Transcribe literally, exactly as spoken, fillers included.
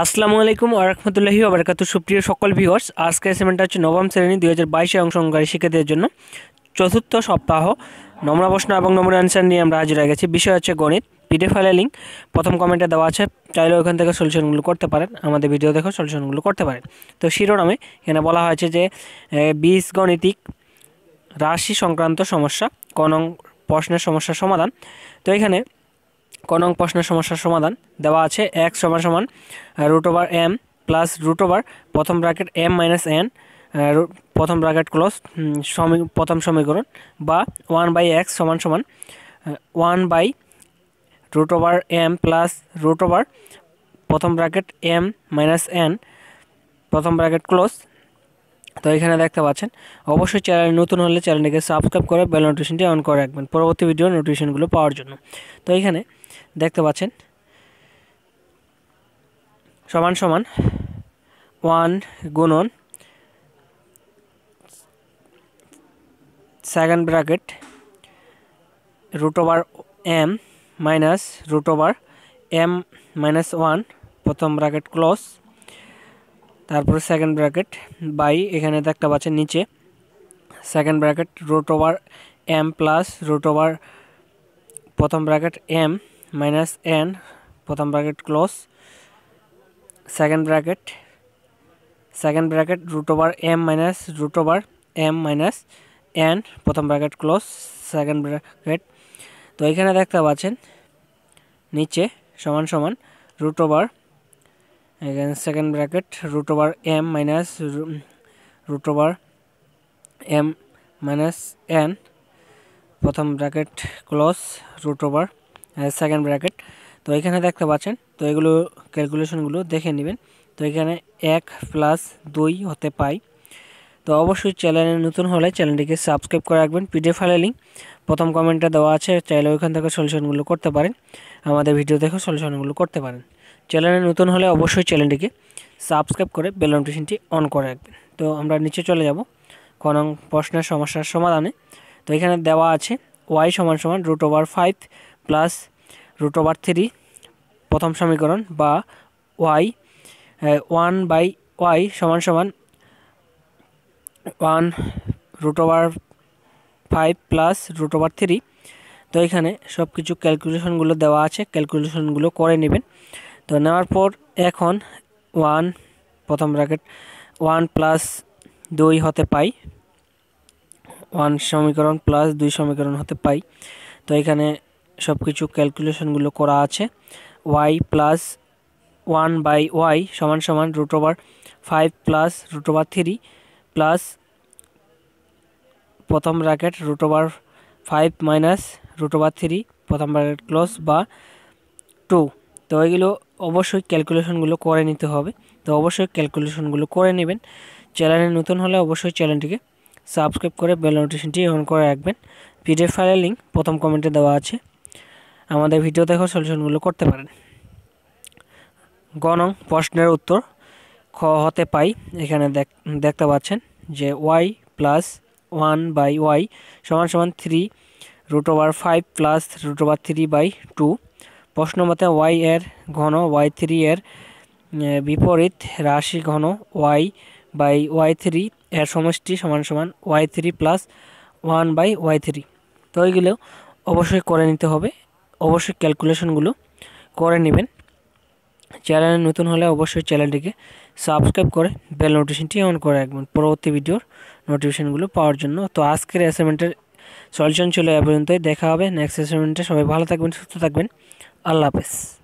আসসালামু আলাইকুম ওয়া রাহমাতুল্লাহি ওয়া বারাকাতুহু সুপ্রিয় সকল ভিউয়ার্স আজকে সেমিনারটা হচ্ছে নবম শ্রেণী দুই হাজার বাইশ এ অংশগ্রহণকারী শিক্ষার্থীদের জন্য চতুর্থ সপ্তাহ নমুনা প্রশ্ন এবং নমুনা অ্যানসার নিয়ে আমরা হাজির হয়ে গেছি। বিষয় হচ্ছে গণিত। পিডিএফ ফাইলের লিংক প্রথম কমেন্টে দেওয়া আছে, চাইলে ওখান থেকে সলিউশনগুলো করতে পারেন, আমাদের ভিডিও দেখো সলিউশনগুলো করতে পারেন। তো শিরোনামে এখানে বলা হয়েছে যে বীজগণিতিক রাশি সংক্রান্ত সমস্যা, ক নং প্রশ্নের সমস্যার সমাধান। তো এখানে ক নং প্রশ্নের সমস্যার সমাধান দেওয়া আছে এক সমান সমান root over M plus root over প্রথম ব্র্যাকেট এম মাইনাস এন প্রথম ব্র্যাকেট ক্লোজ সমী প্রথম সমীকরণ বা ওয়ান বাই এক্স সমান সমান one by root over M plus root over প্রথম ব্র্যাকেট এম মাইনাস এন প্রথম ব্র্যাকেট ক্লোজ। তো এখানে দেখতে পাচ্ছেন, অবশ্যই চ্যানেল নতুন হলে চ্যানেলটিকে সাবস্ক্রাইব করে বেল নোটিফিকেশনটি অন করে রাখবেন পরবর্তী ভিডিও নোটিফিকেশনগুলো পাওয়ার জন্য। তো এখানে দেখতে পাচ্ছেন সমান সমান ওয়ান গুণন second bracket root over M minus root over M minus one প্রথম ব্র্যাকেট ক্লোজ, তারপর সেকেন্ড ব্র্যাকেট বাই এখানে দেখতে পাচ্ছেন নিচে second bracket root over M plus root over প্রথম ব্র্যাকেট এম মাইনাস এন প্রথম bracket close second bracket second bracket root over M minus root over M minus N প্রথম bracket close second bracket. তো এখানে দেখতে পাচ্ছেন নিচে সমান সমান রুট ওভার এখানে second bracket root over M minus root over M minus N প্রথম bracket close root over second bracket. তো এখানে দেখতে পাচ্ছেন, তো এগুলো ক্যালকুলেশনগুলো দেখে নেবেন। তো এখানে এক প্লাস দুই হতে পাই। তো অবশ্যই চ্যানেলে নতুন হলে চ্যানেলটিকে সাবস্ক্রাইব করে রাখবেন। পিডিএফ ফাইলের লিঙ্ক প্রথম কমেন্টে দেওয়া আছে, চাইলে ওইখান থেকে সলিউশনগুলো করতে পারেন, আমাদের ভিডিও দেখে সলিউশনগুলো করতে পারেন। চ্যানেলে নতুন হলে অবশ্যই চ্যানেলটিকে সাবস্ক্রাইব করে বেল নোটিফিকেশনটি অন করে রাখবেন। তো আমরা নিচে চলে যাব ক নং প্রশ্নের সমস্যার সমাধানে। তো এখানে দেওয়া আছে ওয়াই সমান সমান root over five plus root over three প্রথম সমীকরণ বা ওয়াই ওয়ান বাই ওয়াই সমান সমান one root over five plus root over three. তো এখানে সব কিছু ক্যালকুলেশনগুলো দেওয়া আছে, ক্যালকুলেশনগুলো করে নেবেন। তো নেওয়ার পর এখন ওয়ান প্রথম ব্র্যাকেট ওয়ান প্লাস দুই হতে পাই, ওয়ান সমীকরণ প্লাস দুই সমীকরণ হতে পাই। তো এখানে সব কিছু ক্যালকুলেশনগুলো করা আছে। Y plus one by Y সমান সমান root over five plus root over three plus প্রথম bracket root over five minus root over three প্রথম ব্র্যাকেট ক্লোজ বা টু। তো এগুলো অবশ্যই ক্যালকুলেশনগুলো করে নিতে হবে। তো অবশ্যই ক্যালকুলেশনগুলো করে নেবেন। চ্যানেলে নতুন হলে অবশ্যই চ্যানেলটিকে সাবস্ক্রাইব করে বেল নোটিফিকেশনটি অন করে রাখবেন। পিডিএফ ফাইলের লিঙ্ক প্রথম কমেন্টে দেওয়া আছে, আমাদের ভিডিও দেখো সলিউশনগুলো করতে পারেন। গ নং প্রশ্নের উত্তর খ হতে পাই। এখানে দেখতে পাচ্ছেন যে Y plus one by Y সমান সমান three root over five plus root over three by two. প্রশ্ন মতে ওয়াই এর ঘন ওয়াই থ্রি এর বিপরীত রাশি ঘন ওয়াই বাই ওয়াই থ্রি এর সমষ্টি সমান সমান Y three plus one by Y three. তো এইগুলো অবশ্যই করে নিতে হবে, অবশ্যই ক্যালকুলেশনগুলো করে নেবেন। চ্যানেলে নতুন হলে অবশ্যই চ্যানেলটিকে সাবস্ক্রাইব করে বেল নোটিফিকেশনটি অন করে রাখবেন পরবর্তী ভিডিওর নোটিফিকেশনগুলো পাওয়ার জন্য। তো আজকের অ্যাসাইনমেন্টের সলিউশন ছিল এ পর্যন্তই। দেখা হবে নেক্সট অ্যাসাইনমেন্টে। সবাই ভালো থাকবেন, সুস্থ থাকবেন। আল্লাহ হাফেজ।